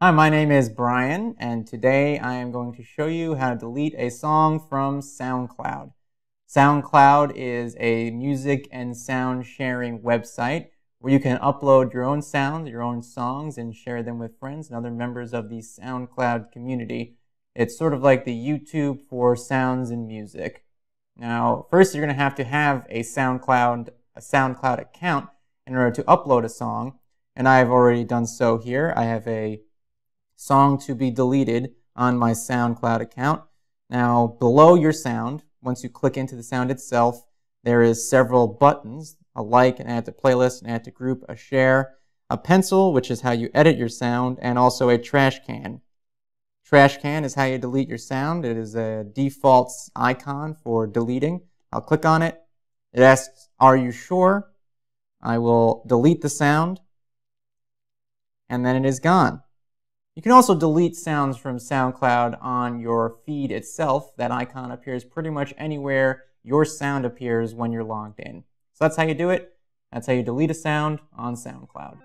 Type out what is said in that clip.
Hi, my name is Brian, and today I am going to show you how to delete a song from SoundCloud. SoundCloud is a music and sound sharing website where you can upload your own sounds, your own songs, and share them with friends and other members of the SoundCloud community. It's sort of like the YouTube for sounds and music. Now, first you're going to have a SoundCloud account in order to upload a song, and I've already done so here. I have a song to be deleted on my SoundCloud account. Now, below your sound, once you click into the sound itself, there is several buttons: a like, an add to playlist, an add to group, a share, a pencil, which is how you edit your sound, and also a trash can. Trash can is how you delete your sound. It is a default icon for deleting. I'll click on it. It asks, "Are you sure?" I will delete the sound, and then it is gone. You can also delete sounds from SoundCloud on your feed itself. That icon appears pretty much anywhere your sound appears when you're logged in. So that's how you do it. That's how you delete a sound on SoundCloud.